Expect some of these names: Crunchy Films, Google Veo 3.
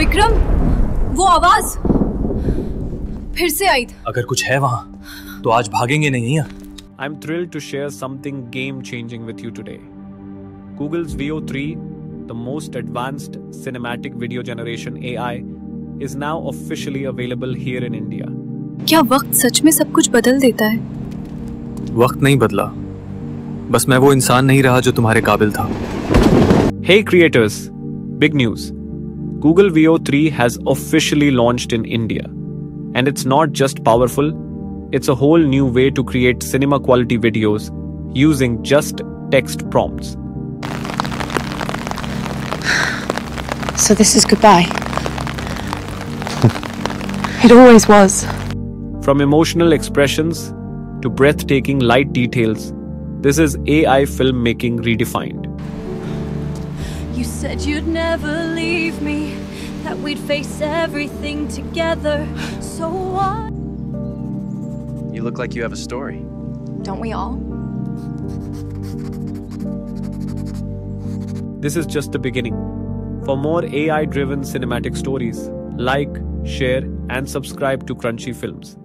विक्रम, वो आवाज फिर से आई थी। अगर कुछ है वहाँ तो आज भागेंगे नहीं यार। I am thrilled to share something game-changing with you today. Google's Veo 3, the most advanced cinematic video generation AI, is now officially available here in India. क्या वक्त सच में सब कुछ बदल देता है? वक्त नहीं बदला, बस मैं वो इंसान नहीं रहा जो तुम्हारे काबिल था। Hey creators, big news! Google Veo 3 has officially launched in India, and it's not just powerful. It's a whole new way to create cinema quality videos using just text prompts. So this is goodbye. It always was. From emotional expressions to breathtaking light details, this is AI filmmaking redefined. You said you'd never leave me, that we'd face everything together. So what? You look like you have a story. Don't we all? This is just the beginning. For more AI-driven cinematic stories, like, share, and subscribe to Crunchy Films.